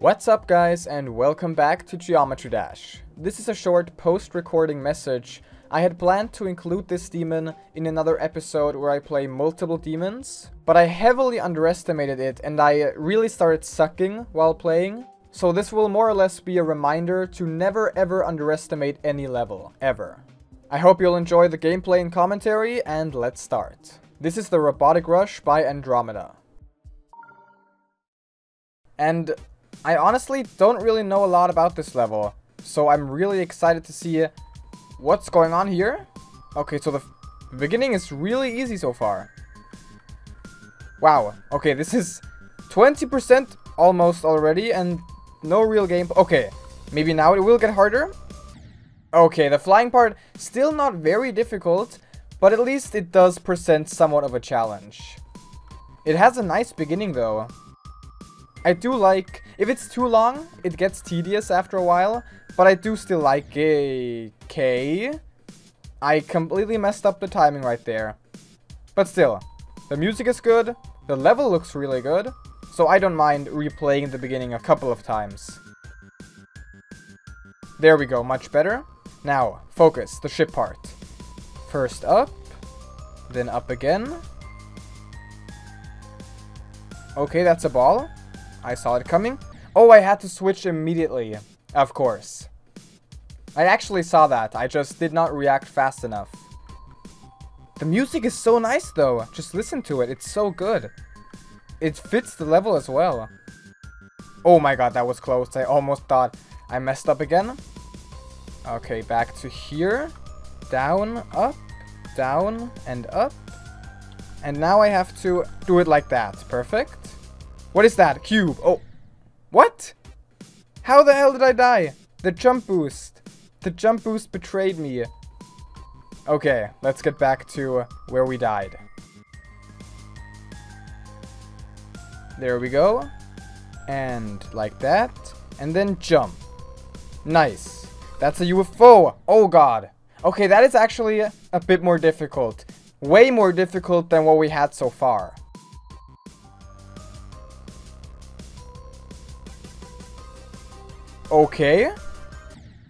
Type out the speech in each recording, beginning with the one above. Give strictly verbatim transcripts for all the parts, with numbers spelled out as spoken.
What's up guys, and welcome back to Geometry Dash. This is a short post-recording message. I had planned to include this demon in another episode where I play multiple demons, but I heavily underestimated it and I really started sucking while playing. So this will more or less be a reminder to never ever underestimate any level, ever. I hope you'll enjoy the gameplay and commentary, and let's start. This is the Robotic Rush by Andromeda. And I honestly don't really know a lot about this level, so I'm really excited to see what's going on here. Okay, so the beginning is really easy so far. Wow, okay, this is twenty percent almost already and no real game. Okay, maybe now it will get harder. Okay, the flying part, still not very difficult, but at least it does present somewhat of a challenge. It has a nice beginning though. I do like, if it's too long, it gets tedious after a while, but I do still like it. Okay, I completely messed up the timing right there. But still, the music is good, the level looks really good, so I don't mind replaying the beginning a couple of times. There we go, much better. Now, focus, the ship part. First up, then up again. Okay, that's a ball. I saw it coming. Oh, I had to switch immediately. Of course. I actually saw that. I just did not react fast enough. The music is so nice though. Just listen to it. It's so good. It fits the level as well. Oh my god, that was close. I almost thought I messed up again. Okay, back to here. Down, up, down, and up. And now I have to do it like that. Perfect. What is that? Cube. Oh. What? How the hell did I die? The jump boost. The jump boost betrayed me. Okay, let's get back to where we died. There we go. And like that. And then jump. Nice. That's a U F O. Oh god. Okay, that is actually a bit more difficult. Way more difficult than what we had so far. Okay.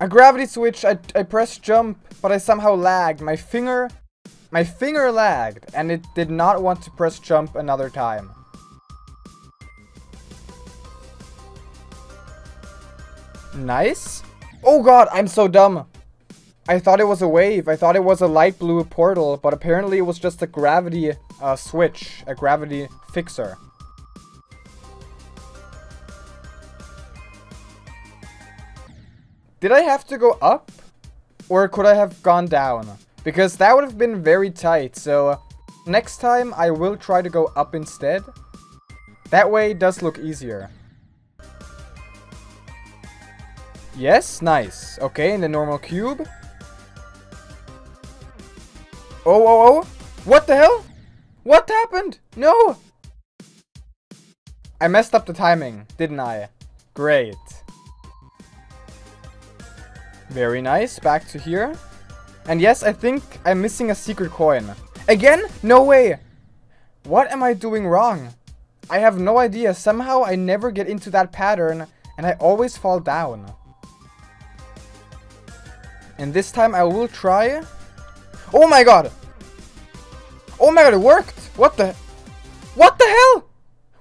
A gravity switch, I, I pressed jump, but I somehow lagged. My finger, my finger lagged, and it did not want to press jump another time. Nice. Oh god, I'm so dumb. I thought it was a wave. I thought it was a light blue portal, but apparently it was just a gravity uh, switch, a gravity fixer. Did I have to go up? Or could I have gone down? Because that would have been very tight, so next time I will try to go up instead. That way it does look easier. Yes, nice. Okay, in the normal cube. Oh, oh, oh! What the hell? What happened? No! I messed up the timing, didn't I? Great. Very nice, back to here. And yes, I think I'm missing a secret coin. Again? No way! What am I doing wrong? I have no idea, somehow I never get into that pattern and I always fall down. And this time I will try... Oh my god! Oh my god, it worked! What the... What the hell?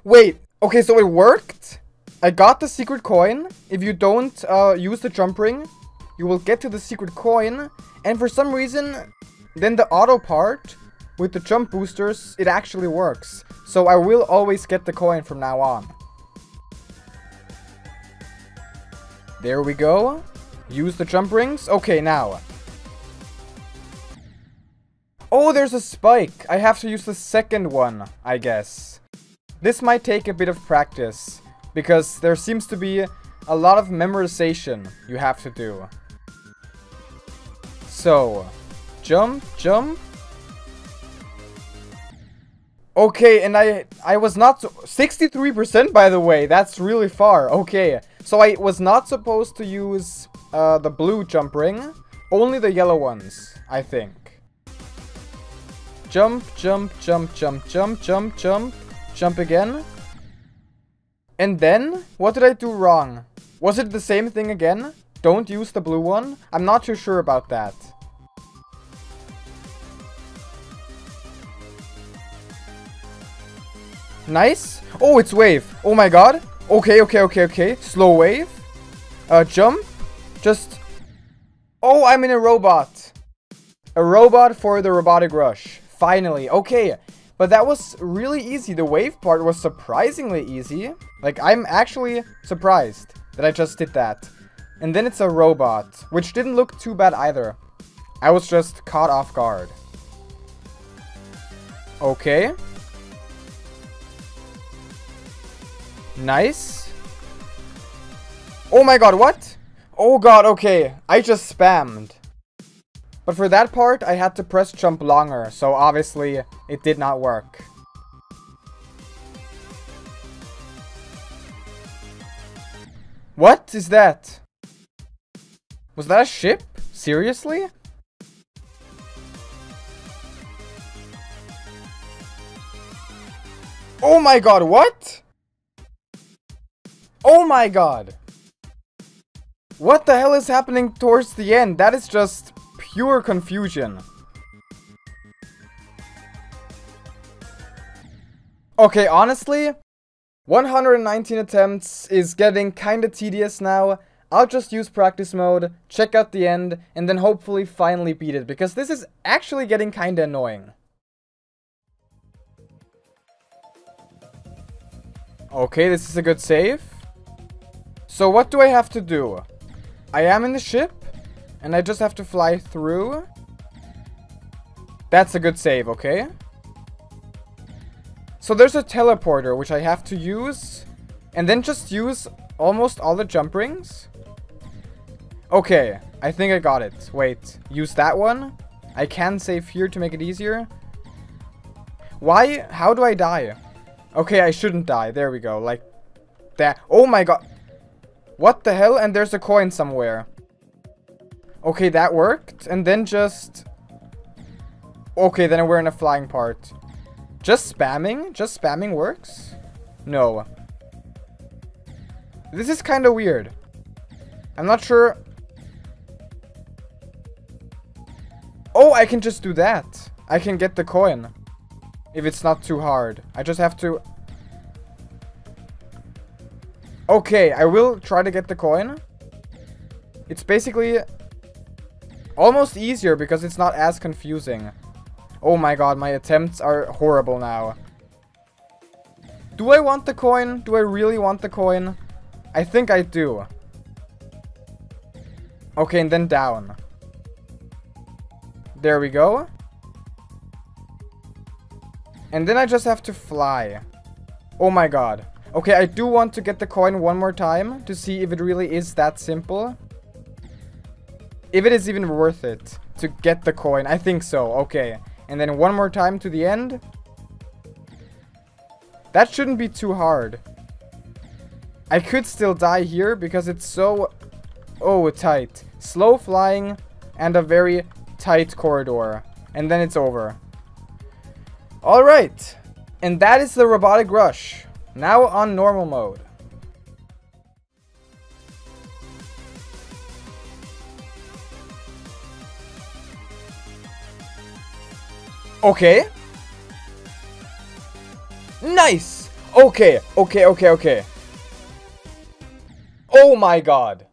Wait, okay, so it worked? I got the secret coin. If you don't uh, use the jump ring, you will get to the secret coin, and for some reason, then the auto part with the jump boosters, it actually works. So I will always get the coin from now on. There we go. Use the jump rings. Okay, now. Oh, there's a spike. I have to use the second one, I guess. This might take a bit of practice, because there seems to be a lot of memorization you have to do. So, jump, jump. Okay, and I I was not sixty-three percent, by the way. That's really far. Okay, so I was not supposed to use uh, the blue jump ring, only the yellow ones, I think. Jump, jump, jump, jump, jump, jump, jump, jump again. And then? What did I do wrong? Was it the same thing again? Don't use the blue one? I'm not too sure about that. Nice. Oh, it's wave. Oh my god. Okay, okay, okay, okay. Slow wave. Uh, jump. Just... Oh, I'm in a robot. A robot for the Robotic Rush. Finally. Okay. But that was really easy. The wave part was surprisingly easy. Like, I'm actually surprised that I just did that. And then it's a robot, which didn't look too bad either. I was just caught off guard. Okay. Nice. Oh my god, what? Oh god, okay. I just spammed. But for that part, I had to press jump longer, so obviously it did not work. What is that? Was that a ship? Seriously? Oh my god, what? Oh my god! What the hell is happening towards the end? That is just pure confusion. Okay, honestly, one hundred nineteen attempts is getting kinda tedious now. I'll just use practice mode, check out the end, and then hopefully finally beat it, because this is actually getting kinda annoying. Okay, this is a good save. So what do I have to do? I am in the ship, and I just have to fly through. That's a good save, okay? So there's a teleporter, which I have to use, and then just use almost all the jump rings. Okay, I think I got it. Wait, use that one? I can save here to make it easier. Why? How do I die? Okay, I shouldn't die. There we go, like that. Oh my god. What the hell? And there's a coin somewhere. Okay, that worked. And then just... Okay, then we're in a flying part. Just spamming? Just spamming works? No. This is kind of weird. I'm not sure... Oh, I can just do that. I can get the coin. If it's not too hard. I just have to... Okay, I will try to get the coin. It's basically almost easier because it's not as confusing. Oh my god, my attempts are horrible now. Do I want the coin? Do I really want the coin? I think I do. Okay, and then down. There we go. And then I just have to fly. Oh my god. Okay, I do want to get the coin one more time to see if it really is that simple. If it is even worth it to get the coin. I think so. Okay. And then one more time to the end. That shouldn't be too hard. I could still die here because it's so... Oh, tight. Slow flying and a very tight corridor. And then it's over. Alright. And that is the Robotic Rush. Now on normal mode. Okay. Nice. Okay, okay, okay, okay. Oh my god.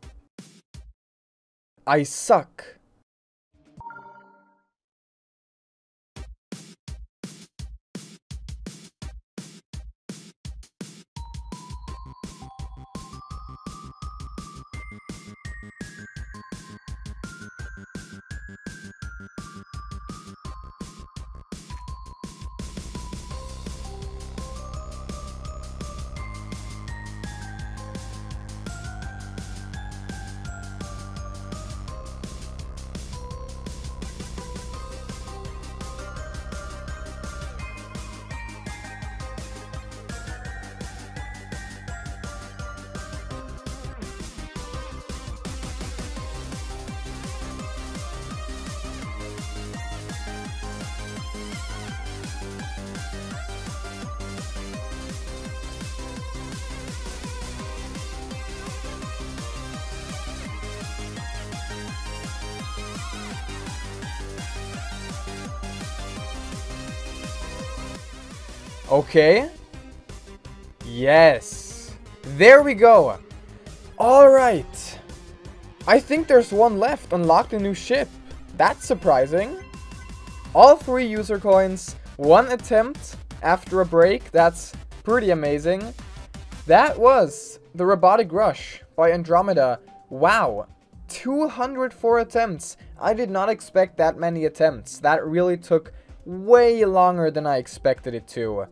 I suck. Okay. Yes. There we go. Alright. I think there's one left. Unlock the new ship. That's surprising. All three user coins. One attempt after a break. That's pretty amazing. That was the Robotic Rush by Andromeda. Wow. two hundred four attempts. I did not expect that many attempts. That really took way longer than I expected it to.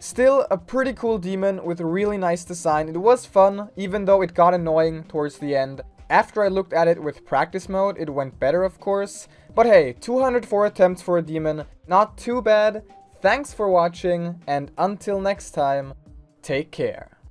Still a pretty cool demon with a really nice design. It was fun, even though it got annoying towards the end. After I looked at it with practice mode, it went better, of course. But hey, two hundred four attempts for a demon, not too bad. Thanks for watching, and until next time, take care.